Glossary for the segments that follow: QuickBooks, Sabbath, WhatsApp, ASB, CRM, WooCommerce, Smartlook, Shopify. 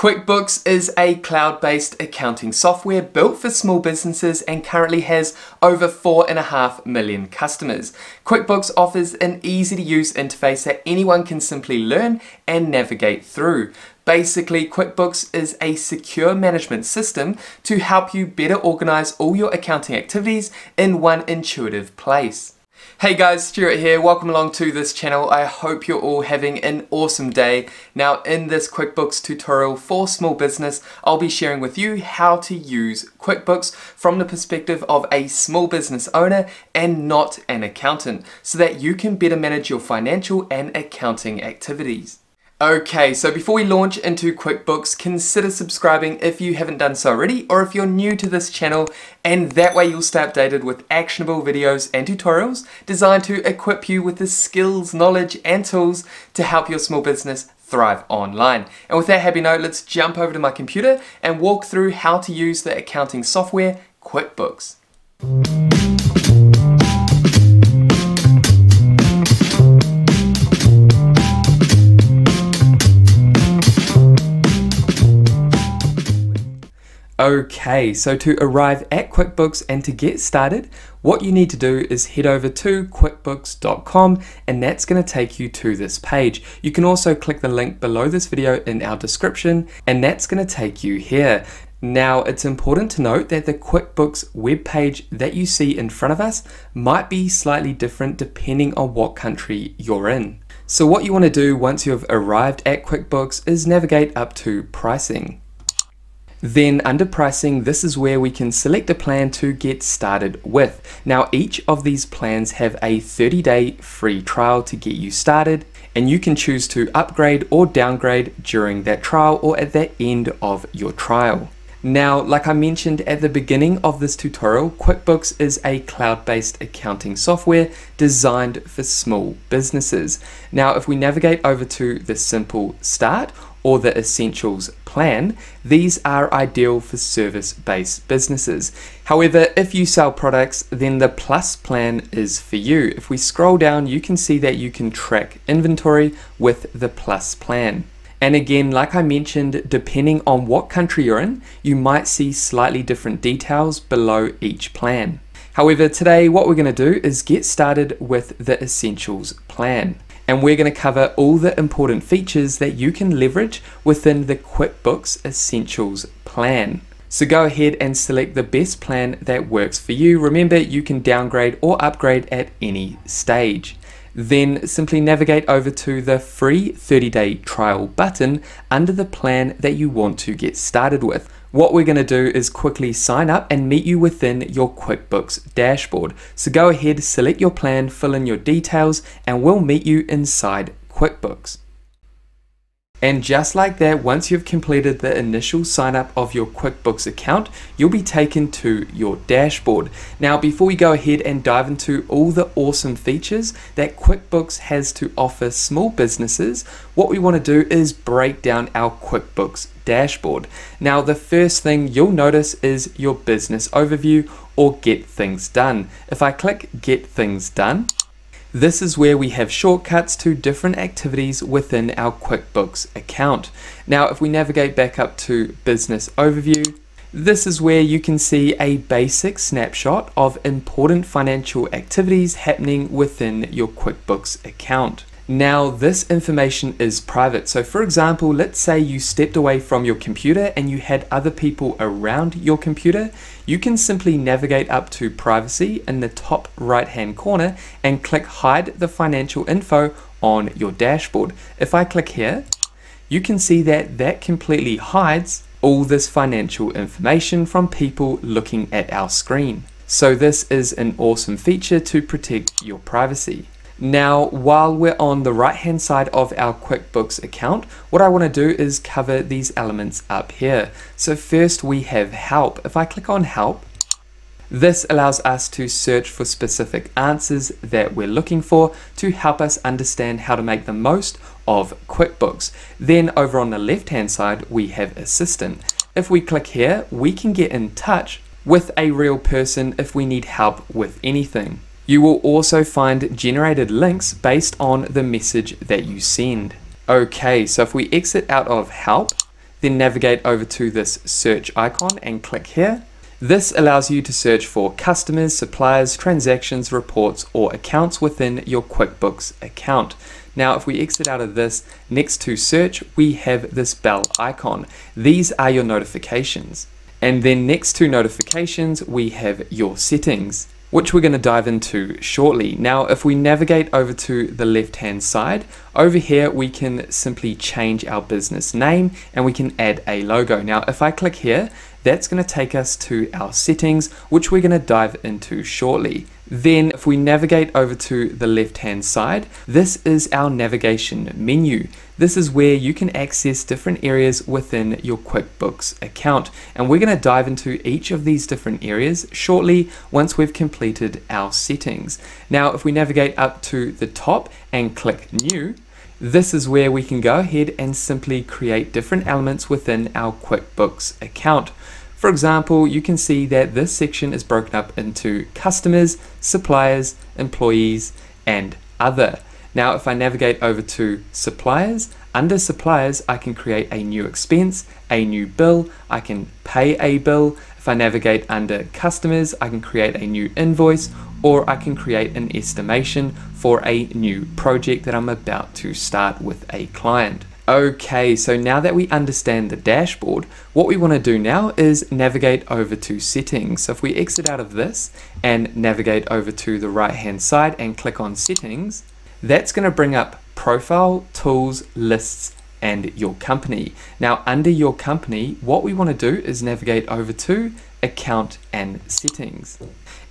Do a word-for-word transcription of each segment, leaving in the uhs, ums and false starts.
QuickBooks is a cloud-based accounting software built for small businesses and currently has over four and a half million customers. QuickBooks offers an easy-to-use interface that anyone can simply learn and navigate through. Basically, QuickBooks is a secure management system to help you better organize all your accounting activities in one intuitive place. Hey guys, Stuart here, welcome along to this channel. I hope you're all having an awesome day. Now in this QuickBooks tutorial for small business, I'll be sharing with you how to use QuickBooks from the perspective of a small business owner and not an accountant, so that you can better manage your financial and accounting activities. Okay, so before we launch into QuickBooks, consider subscribing if you haven't done so already, or if you're new to this channel, and that way you'll stay updated with actionable videos and tutorials designed to equip you with the skills, knowledge, and tools to help your small business thrive online. And with that happy note, let's jump over to my computer and walk through how to use the accounting software QuickBooks. Okay, so to arrive at QuickBooks and to get started, what you need to do is head over to quickbooks dot com, and that's going to take you to this page. You can also click the link below this video in our description, and that's going to take you here. Now, it's important to note that the QuickBooks webpage that you see in front of us might be slightly different depending on what country you're in. So what you want to do once you've arrived at QuickBooks is navigate up to Pricing. Then under pricing, this is where we can select a plan to get started with. Now each of these plans have a thirty day free trial to get you started, and you can choose to upgrade or downgrade during that trial or at the end of your trial. Now, like I mentioned at the beginning of this tutorial, QuickBooks is a cloud-based accounting software designed for small businesses. Now, if we navigate over to the Simple Start or the Essentials plan, these are ideal for service-based businesses. However, if you sell products, then the Plus plan is for you. If we scroll down, you can see that you can track inventory with the Plus plan. And again, like I mentioned, depending on what country you're in, you might see slightly different details below each plan. However, today what we're going to do is get started with the Essentials plan. And we're going to cover all the important features that you can leverage within the QuickBooks Essentials plan. So go ahead and select the best plan that works for you. Remember, you can downgrade or upgrade at any stage. Then simply navigate over to the free thirty day trial button under the plan that you want to get started with. What we're going to do is quickly sign up and meet you within your QuickBooks dashboard. So go ahead, select your plan, fill in your details, and we'll meet you inside QuickBooks. And just like that, once you've completed the initial sign up of your QuickBooks account, you'll be taken to your dashboard. Now, before we go ahead and dive into all the awesome features that QuickBooks has to offer small businesses, what we want to do is break down our QuickBooks dashboard. Now, the first thing you'll notice is your business overview, or Get Things Done. If I click Get Things Done, this is where we have shortcuts to different activities within our QuickBooks account. Now, if we navigate back up to Business Overview, this is where you can see a basic snapshot of important financial activities happening within your QuickBooks account. Now, this information is private. So for example, let's say you stepped away from your computer and you had other people around your computer. You can simply navigate up to Privacy in the top right-hand corner and click Hide the Financial Info on your dashboard. If I click here, you can see that that completely hides all this financial information from people looking at our screen. So this is an awesome feature to protect your privacy. Now, while we're on the right-hand side of our QuickBooks account, what I want to do is cover these elements up here. So first we have Help. If I click on Help, this allows us to search for specific answers that we're looking for to help us understand how to make the most of QuickBooks. Then over on the left-hand side, we have Assistant. If we click here, we can get in touch with a real person if we need help with anything. You will also find generated links based on the message that you send. Okay, so if we exit out of Help, then navigate over to this search icon and click here. This allows you to search for customers, suppliers, transactions, reports, or accounts within your QuickBooks account. Now, if we exit out of this, next to search, we have this bell icon. These are your notifications. And then next to notifications, we have your settings, which we're going to dive into shortly. Now, if we navigate over to the left-hand side, over here, we can simply change our business name and we can add a logo. Now, if I click here, that's going to take us to our settings, which we're going to dive into shortly. Then if we navigate over to the left-hand side, this is our navigation menu. This is where you can access different areas within your QuickBooks account. And we're going to dive into each of these different areas shortly once we've completed our settings. Now, if we navigate up to the top and click New, this is where we can go ahead and simply create different elements within our QuickBooks account. For example, you can see that this section is broken up into customers, suppliers, employees, and other. Now, if I navigate over to suppliers, under suppliers, I can create a new expense, a new bill, I can pay a bill. If I navigate under customers, I can create a new invoice, or I can create an estimation for a new project that I'm about to start with a client. Okay, so now that we understand the dashboard, what we want to do now is navigate over to settings. So if we exit out of this and navigate over to the right-hand side and click on settings, that's going to bring up profile, tools, lists, and your company. Now, under your company, what we want to do is navigate over to account and settings.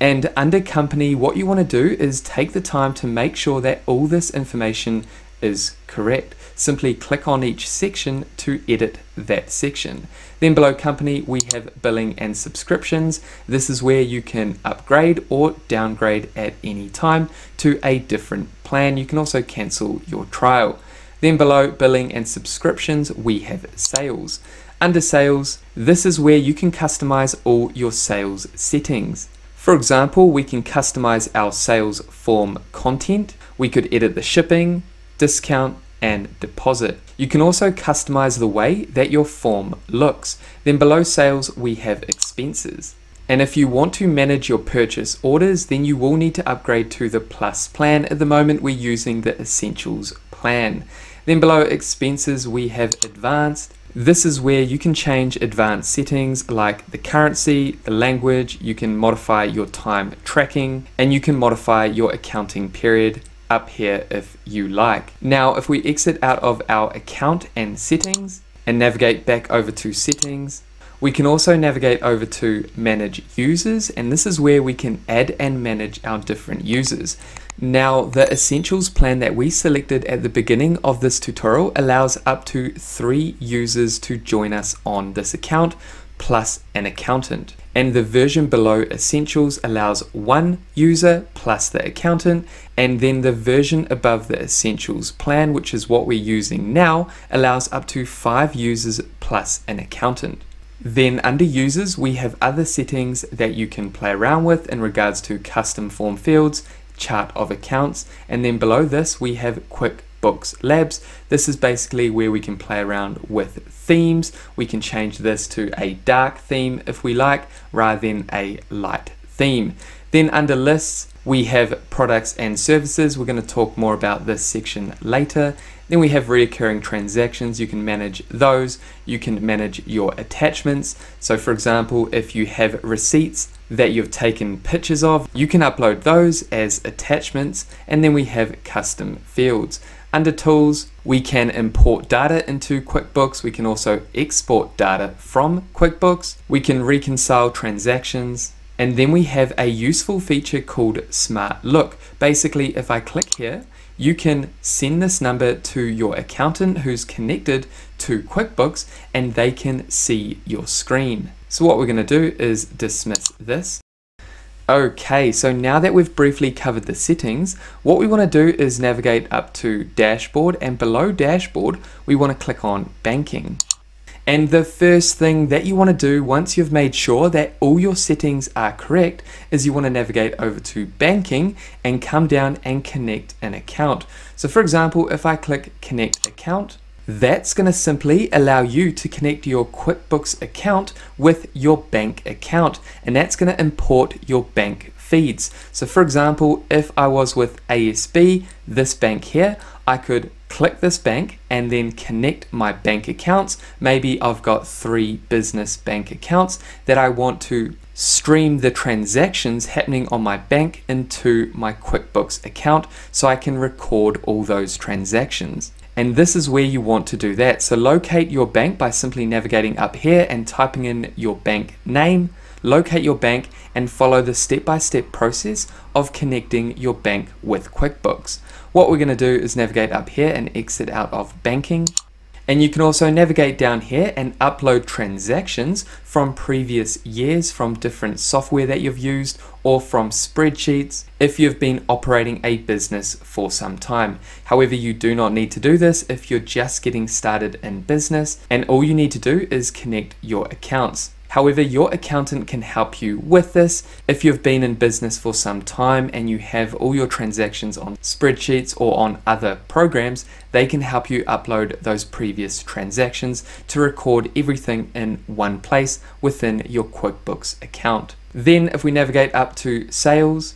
And under company, what you want to do is take the time to make sure that all this information is correct. Simply click on each section to edit that section. Then below company, we have billing and subscriptions. This is where you can upgrade or downgrade at any time to a different plan. You can also cancel your trial. Then below billing and subscriptions, we have sales. Under sales, this is where you can customize all your sales settings. For example, we can customize our sales form content. We could edit the shipping, discount, and deposit. You can also customize the way that your form looks. Then below sales, we have expenses. And if you want to manage your purchase orders, then you will need to upgrade to the Plus plan. At the moment, we're using the Essentials plan. Then below expenses, we have advanced. This is where you can change advanced settings like the currency, the language, you can modify your time tracking, and you can modify your accounting period up here if you like. Now, if we exit out of our account and settings and navigate back over to settings, we can also navigate over to manage users, and this is where we can add and manage our different users. Now, the Essentials plan that we selected at the beginning of this tutorial allows up to three users to join us on this account, plus an accountant. And the version below Essentials allows one user plus the accountant, and then the version above the Essentials plan, which is what we're using now, allows up to five users plus an accountant. Then under users, we have other settings that you can play around with in regards to custom form fields, chart of accounts, and then below this we have QuickBooks Labs. This is basically where we can play around with themes. We can change this to a dark theme if we like, rather than a light theme. Then under lists, we have products and services. We're going to talk more about this section later. Then we have recurring transactions. You can manage those. You can manage your attachments. So for example, if you have receipts that you've taken pictures of, you can upload those as attachments. And then we have custom fields. Under tools, we can import data into QuickBooks. We can also export data from QuickBooks. We can reconcile transactions. And then we have a useful feature called Smartlook. Basically, if I click here, you can send this number to your accountant who's connected to QuickBooks, and they can see your screen. So what we're going to do is dismiss this. Okay, so now that we've briefly covered the settings, what we want to do is navigate up to dashboard, and below dashboard, we want to click on banking. And the first thing that you want to do once you've made sure that all your settings are correct is you want to navigate over to banking and come down and connect an account. So for example, if I click connect account, That's going to simply allow you to connect your QuickBooks account with your bank account, and that's going to import your bank feeds. So for example, if I was with A S B, this bank here, I could click this bank and then connect my bank accounts. Maybe I've got three business bank accounts that I want to stream the transactions happening on my bank into my QuickBooks account so I can record all those transactions. And this is where you want to do that. So locate your bank by simply navigating up here and typing in your bank name, locate your bank, and follow the step-by-step process of connecting your bank with QuickBooks. What we're going to do is navigate up here and exit out of banking. And you can also navigate down here and upload transactions from previous years from different software that you've used or from spreadsheets if you've been operating a business for some time. However, you do not need to do this if you're just getting started in business, and all you need to do is connect your accounts. However, your accountant can help you with this. If you've been in business for some time and you have all your transactions on spreadsheets or on other programs, they can help you upload those previous transactions to record everything in one place within your QuickBooks account. Then if we navigate up to sales,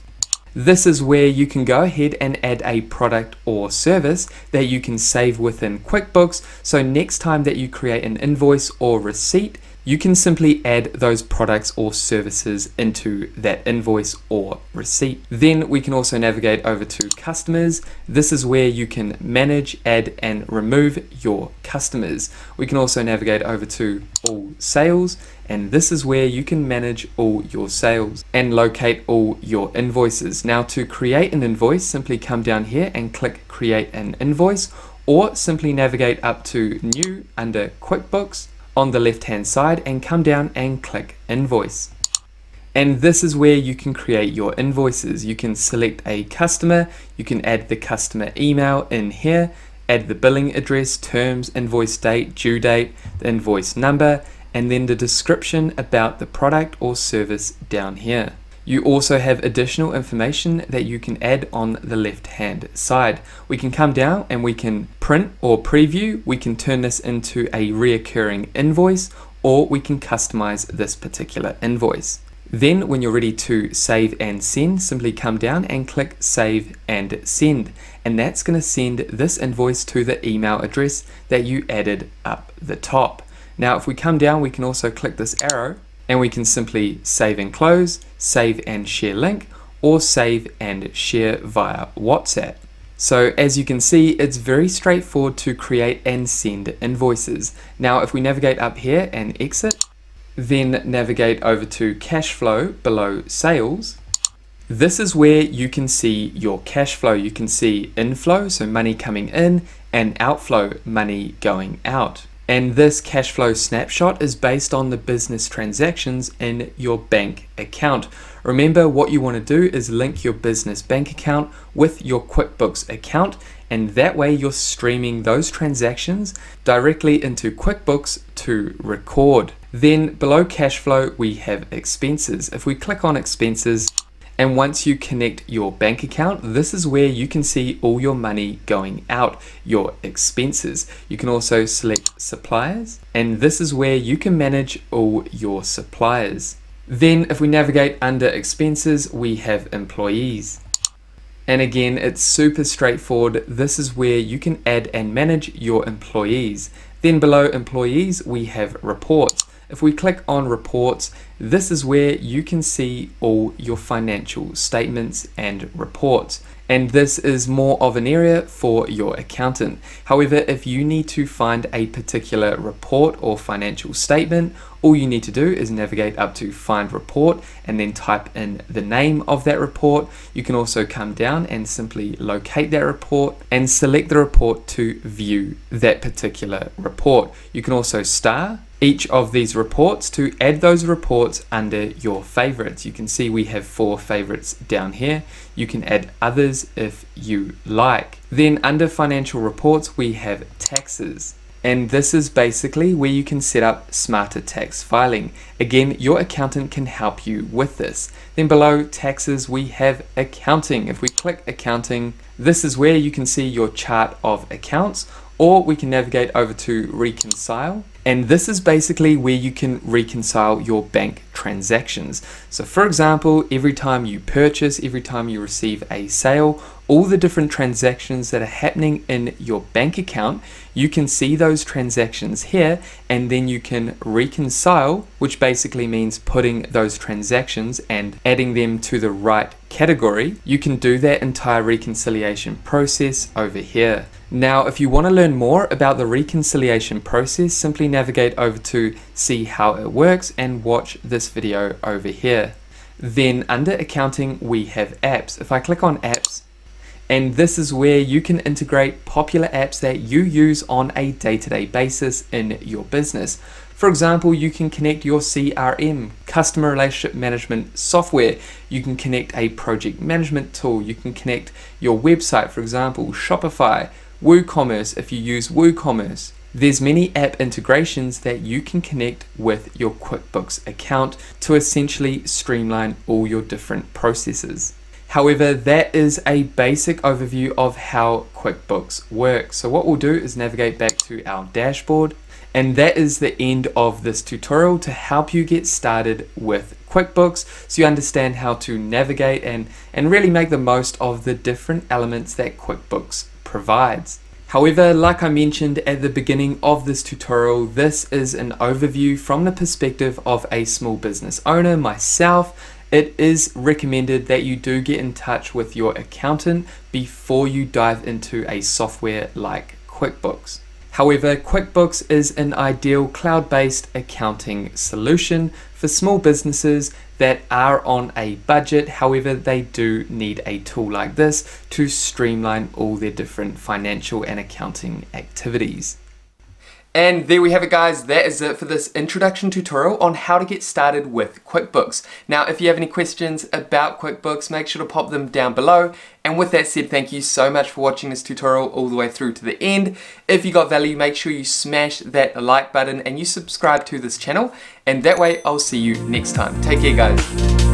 this is where you can go ahead and add a product or service that you can save within QuickBooks. So next time that you create an invoice or receipt, you can simply add those products or services into that invoice or receipt. Then we can also navigate over to customers. This is where you can manage, add, and remove your customers. We can also navigate over to all sales, and this is where you can manage all your sales and locate all your invoices. Now to create an invoice, simply come down here and click create an invoice, or simply navigate up to new under QuickBooks on the left hand side and come down and click invoice. And this is where you can create your invoices. You can select a customer, you can add the customer email in here, add the billing address, terms, invoice date, due date, the invoice number, and then the description about the product or service down here. You also have additional information that you can add on the left hand side. We can come down and we can print or preview. We can turn this into a reoccurring invoice, or we can customize this particular invoice. Then when you're ready to save and send, simply come down and click save and send. And that's going to send this invoice to the email address that you added up the top. Now, if we come down, we can also click this arrow and we can simply save and close, save and share link, or save and share via WhatsApp. So as you can see, it's very straightforward to create and send invoices. Now, if we navigate up here and exit, then navigate over to cash flow below sales. This is where you can see your cash flow. You can see inflow, so money coming in, and outflow, money going out. And this cash flow snapshot is based on the business transactions in your bank account. Remember, what you want to do is link your business bank account with your QuickBooks account, and that way you're streaming those transactions directly into QuickBooks to record. Then below cash flow, we have expenses. If we click on expenses, and once you connect your bank account, this is where you can see all your money going out, your expenses. You can also select suppliers, and this is where you can manage all your suppliers. Then if we navigate under expenses, we have employees. And again, it's super straightforward. This is where you can add and manage your employees. Then below employees, we have reports. If we click on reports, this is where you can see all your financial statements and reports. And this is more of an area for your accountant. However, if you need to find a particular report or financial statement, all you need to do is navigate up to find report and then type in the name of that report. You can also come down and simply locate that report and select the report to view that particular report. You can also star each of these reports to add those reports under your favorites. You can see we have four favorites down here. You can add others if you like. Then under financial reports, we have taxes. And this is basically where you can set up smarter tax filing. Again, your accountant can help you with this. Then below taxes, we have accounting. If we click accounting, this is where you can see your chart of accounts, or we can navigate over to reconcile. And this is basically where you can reconcile your bank transactions. So for example, every time you purchase, every time you receive a sale, all the different transactions that are happening in your bank account, you can see those transactions here, and then you can reconcile, which basically means putting those transactions and adding them to the right category. You can do that entire reconciliation process over here. Now, if you want to learn more about the reconciliation process, simply navigate over to see how it works and watch this video over here. Then under accounting, we have apps. If I click on apps, and this is where you can integrate popular apps that you use on a day-to-day basis in your business. For example, you can connect your C R M, customer relationship management software. You can connect a project management tool. You can connect your website, for example, Shopify, WooCommerce, if you use WooCommerce. There's many app integrations that you can connect with your QuickBooks account to essentially streamline all your different processes. However, that is a basic overview of how QuickBooks works. So what we'll do is navigate back to our dashboard, and that is the end of this tutorial to help you get started with QuickBooks, so you understand how to navigate and, and really make the most of the different elements that QuickBooks provides. However, like I mentioned at the beginning of this tutorial, this is an overview from the perspective of a small business owner, myself. It is recommended that you do get in touch with your accountant before you dive into a software like QuickBooks. However, QuickBooks is an ideal cloud-based accounting solution for small businesses that are on a budget. However, they do need a tool like this to streamline all their different financial and accounting activities. And there we have it, guys. That is it for this introduction tutorial on how to get started with QuickBooks. Now, if you have any questions about QuickBooks, make sure to pop them down below. And with that said, thank you so much for watching this tutorial all the way through to the end. If you got value, make sure you smash that like button and you subscribe to this channel. And that way, I'll see you next time. Take care, guys.